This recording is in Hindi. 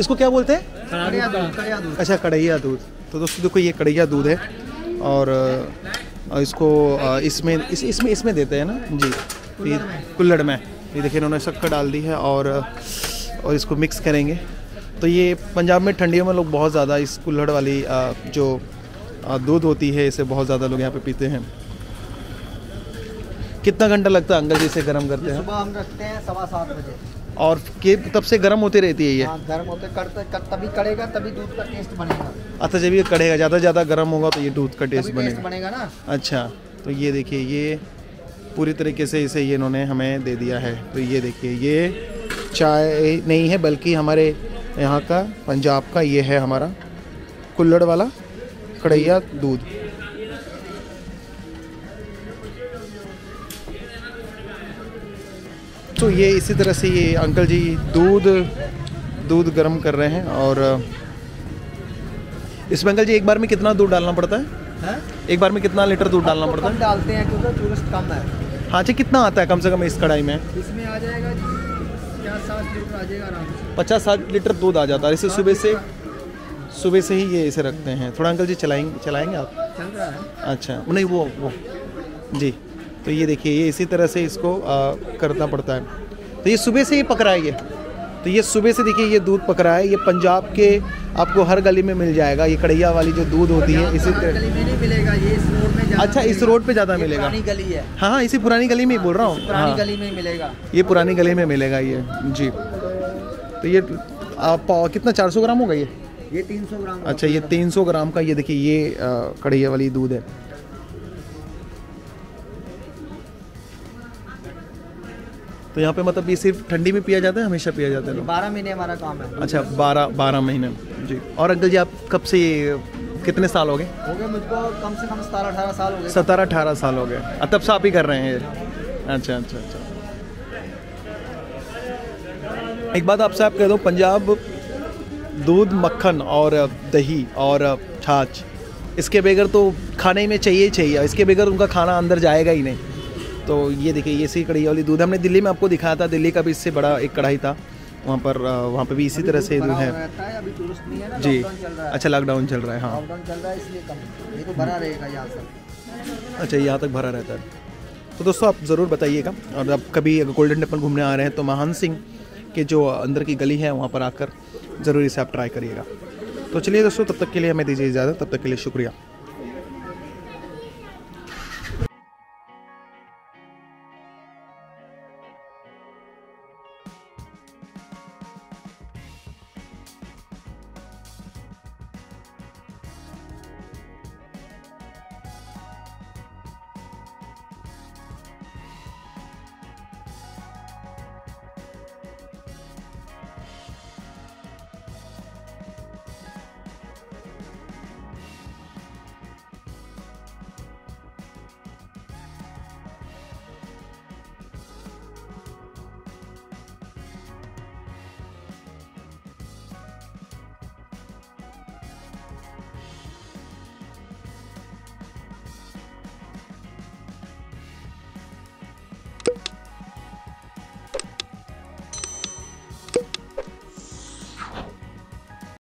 इसको क्या बोलते हैं? कढ़ैया दूध। अच्छा, कढ़ैया दूध। तो दोस्तों देखो ये कढ़ैया दूध है और इसको इसमें देते हैं ना जी, कुल्हड़ में। ये देखिए इन्होंने शक्कर डाल दी है और इसको मिक्स करेंगे। तो ये पंजाब में ठंडियों में लोग बहुत ज़्यादा इस कुल्हड़ वाली जो दूध होती है इसे बहुत ज़्यादा लोग यहाँ पे पीते हैं। कितना घंटा लगता है अंकल जी इसे गर्म करते हैं? सुबह हम रखते हैं 7:15 बजे और तब से गर्म होती रहती है ये। गर्म होते तभी करेगा, तभी दूध का टेस्ट बनेगा। अच्छा, जब ये करेगा ज़्यादा से ज़्यादा गर्म होगा तो ये दूध का टेस्ट बनेगा ना। अच्छा, तो ये देखिए ये पूरी तरीके से इसे ये इन्होंने हमें दे दिया है। तो ये देखिए ये चाय नहीं है बल्कि हमारे यहाँ का पंजाब का ये है हमारा कुल्हड़ वाला कढ़ैया दूध। तो ये इसी तरह से ये अंकल जी दूध गर्म कर रहे हैं। और इसमें अंकल जी एक बार में कितना दूध डालना पड़ता है? एक बार में कितना लीटर दूध डालना पड़ता है? डालते हैं क्योंकि टूरिस्ट कम है। हाँ जी, कितना आता है कम से कम इस कढ़ाई में? इसमें आ जाएगा 50-60 लीटर आ जाएगा आराम से। 50-60 लीटर दूध आ जाता है। इसे सुबह से ही ये इसे रखते हैं। थोड़ा अंकल जी चलाएंगे आप? चल रहा है। अच्छा, नहीं वो जी। तो ये देखिए ये इसी तरह से इसको करना पड़ता है। तो ये सुबह से ही पक रहा है ये। तो ये सुबह से देखिए ये दूध पक रहा है। ये पंजाब के आपको हर गली में मिल जाएगा ये कढ़ैया वाली जो दूध होती है। इसी गली में नहीं मिलेगा ये, इस रोड में। अच्छा, इस रोड पे ज़्यादा मिलेगा। पुरानी गली है। हाँ, इसी पुरानी गली में ही बोल रहा हूँ। पुरानी गली में मिलेगा ये, पुरानी गली में मिलेगा ये जी। तो ये कितना 400 ग्राम होगा ये 300 ग्राम। अच्छा, ये 300 ग्राम का ये देखिए ये कढ़ैया वाली दूध है। तो यहाँ पे मतलब ये सिर्फ ठंडी में पिया जाता है, हमेशा पिया जाता है? 12 महीने हमारा काम है। अच्छा, 12 महीने जी। और अंकल जी आप कब से, कितने साल हो गए? हो गए मुझको कम से कम 17-18 साल हो गए। 17-18 साल हो गए, तब से आप ही कर रहे हैं ये? अच्छा अच्छा अच्छा। एक बात आपसे आप कह दो, पंजाब दूध, मक्खन और दही और छाछ, इसके बगैर तो खाने में चाहिए। इसके बगैर उनका खाना अंदर जाएगा ही नहीं। तो ये देखिए ये इसी कढ़ाई वाली दूध हमने दिल्ली में आपको दिखाया था। दिल्ली का भी इससे बड़ा एक कढ़ाई था, वहाँ पे भी इसी तरह से दूध है जी। अच्छा, लॉकडाउन चल रहा है। हाँ, लॉकडाउन चल रहा है इसलिए कम। ये तो भरा रहेगा यहाँ तक। अच्छा, यहाँ तक भरा रहता है। तो दोस्तों आप ज़रूर बताइएगा। और आप कभी गोल्डन टेम्पल घूमने आ रहे हैं तो महान सिंह के जो अंदर की गली है वहाँ पर आकर ज़रूर इसे आप ट्राई करिएगा। तो चलिए दोस्तों, तब तक के लिए हमें दीजिए इजाज़त। तब तक के लिए शुक्रिया।